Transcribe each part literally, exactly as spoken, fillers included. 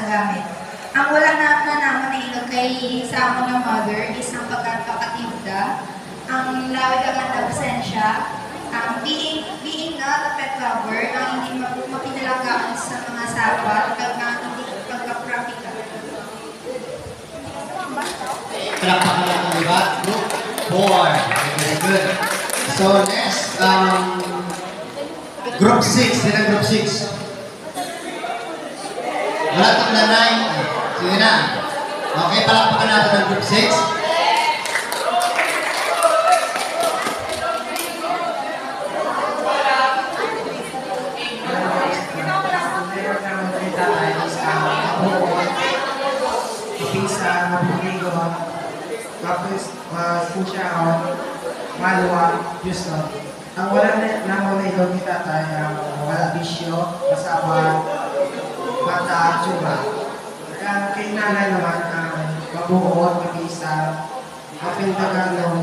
na gamit. Ang walang nananaman na ito kay sa ako ng mother, isang pagkakatinda, ang lawig ang absensya, ang being, being not a pet lover, ang hindi mapinalagaan sa mga sapat, pagka-practical. Palakpakan ang iba, group four. Very good. So next, um, group six. Sino group six? Wala tong nanay. Sige na. Okay, palakpakan natin ang group six. Masusyaon, maluwag, Diyos na. Ang walang naman na idol ni tatay ang wala bisyo, masawa, mata, tsura. Kaya kay nanay naman ang mabuo at mag-isa, mapintagan ng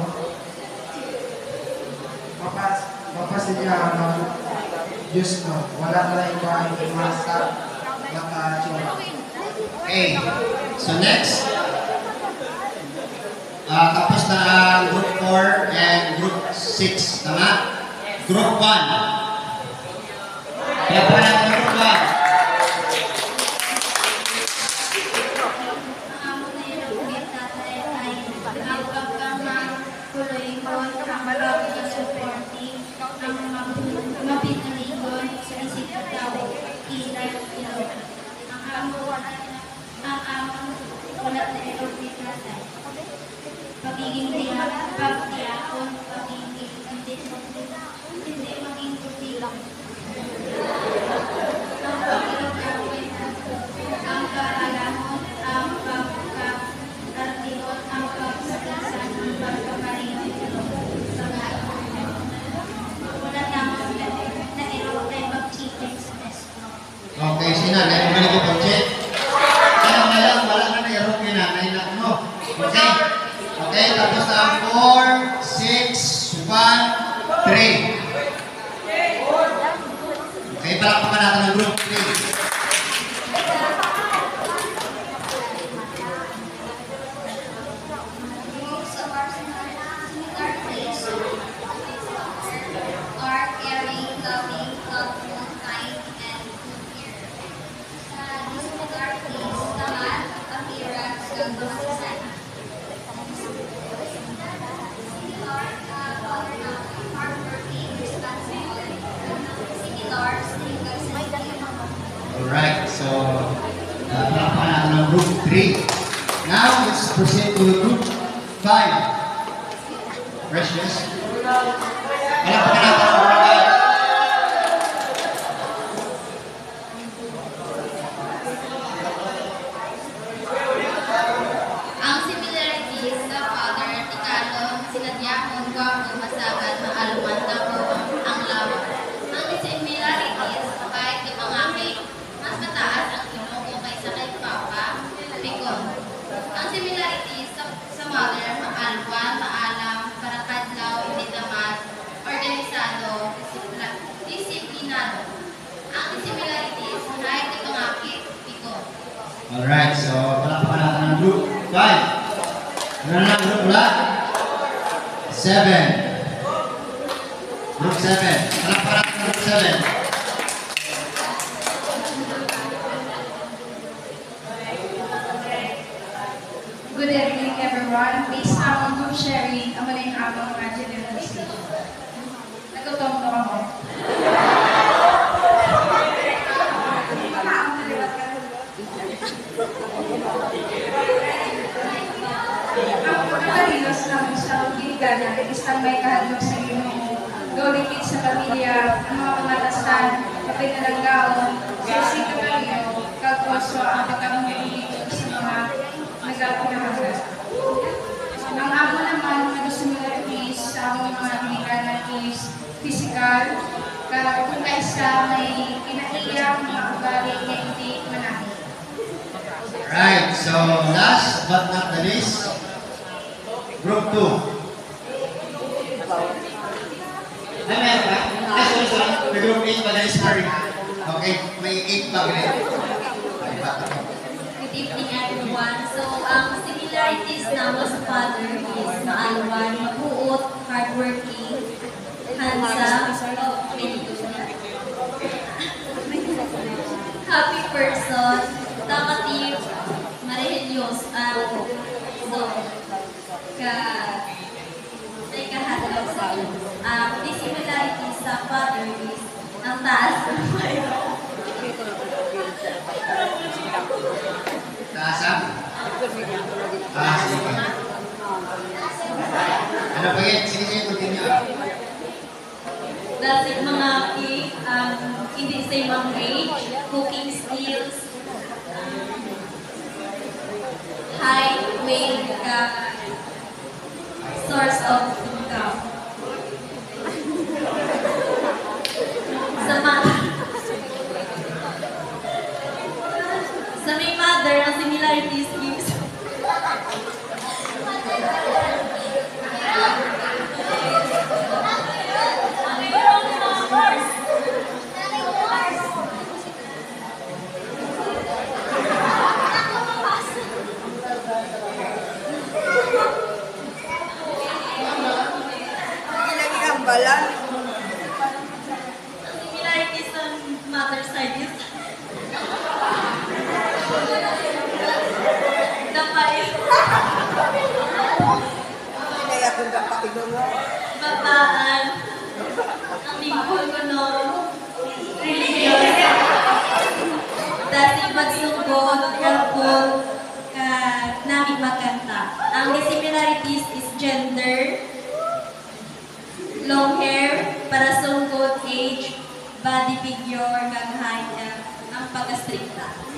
mapas, mapasadya ng Diyos na. Wala na iba ang masa, mata, tsura. Okay, so next. Uh, tapos na ang group four and group six, tama? Yes. Group one. Kaya pa na ang group Okay, may eight pa rin. Ay, bata ko. Good evening, everyone. So, ang um, similarities naman sa father is maalawan, mabuot, hardworking, handsome, oh, happy person, talkative, marehelyos, at so, ka, ay kahanap sa iyo. Um, the similarities sa father is ang taas. Taasa? Taasa. Ano ba yan? Sige, sige, continue. That's it, mga key, um, in the same way, cooking skills, um, high weight, uh, source of income. Sa mga sa may mother, ang similarities gives.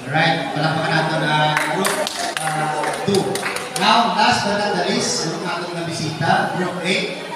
Alright, palakpakan natin ang uh, group two. Uh, Now, last but not the least, yung ating nabisita, group eight.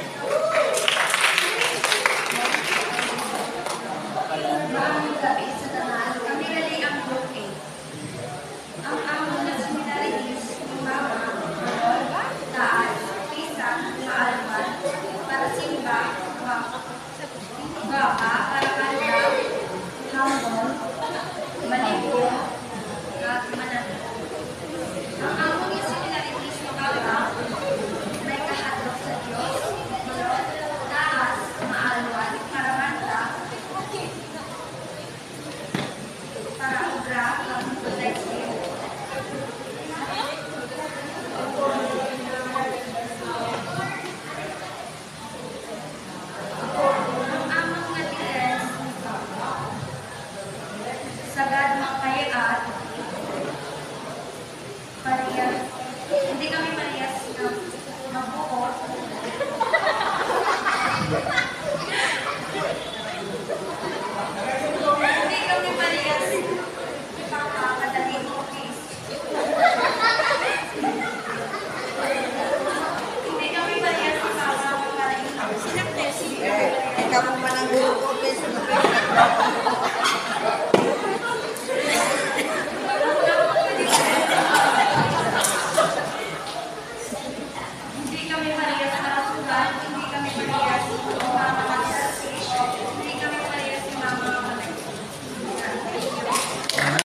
Sagad, makayaat,